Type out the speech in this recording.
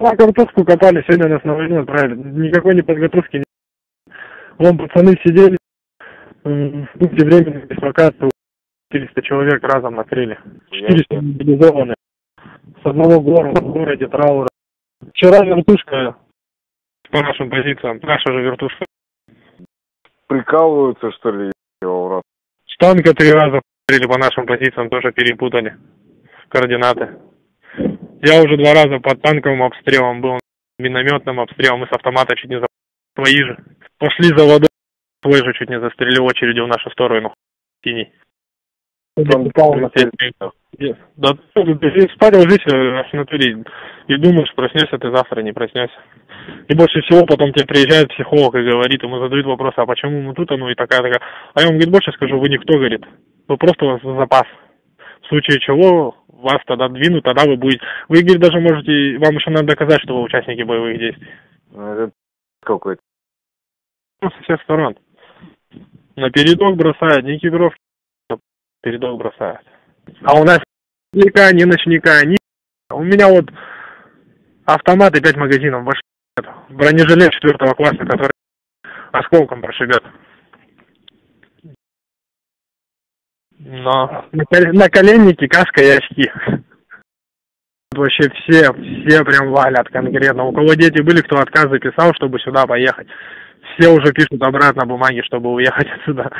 На картошку копали, сегодня нас на войну отправили. Никакой не подготовки не... Вон пацаны сидели в пункте временной дислокации, 400 человек разом накрыли. 400 мобилизованные. С одного города, в городе траура. Вчера вертушка по нашим позициям, наша же вертушка. Прикалываются, что ли, урод? С танка 3 раза по нашим позициям, тоже перепутали координаты. Я уже 2 раза под танковым обстрелом был, минометным обстрелом, и с автомата чуть не за... Твои же. Пошли за водой, твой же чуть не застрелил очередью в нашу сторону. Синий. Да ты спать ложись в натуре и думаешь, проснешься ты завтра, не проснешься. И больше всего потом тебе приезжает психолог и говорит, ему задают вопрос, а почему мы тут, оно и такая. А я вам, говорит, больше скажу, вы никто, говорит, вы просто у вас запас. В случае чего вас тогда двинут, тогда вы будете... Вы, говорит, даже можете... Вам еще надо доказать, что вы участники боевых действий. Это какой-то... Со всех сторон. На передок бросают, не экипировки. Передок бросают. А у нас ни ночника, ни ночника, ни... У меня вот автомат и 5 магазинов больше нет. Бронежилет 4-го класса, который осколком прошибет. Но наколенники, каска и очки. Вообще все прям валят конкретно. У кого дети были, кто отказ записал, чтобы сюда поехать. Все уже пишут обратно бумаги, чтобы уехать отсюда.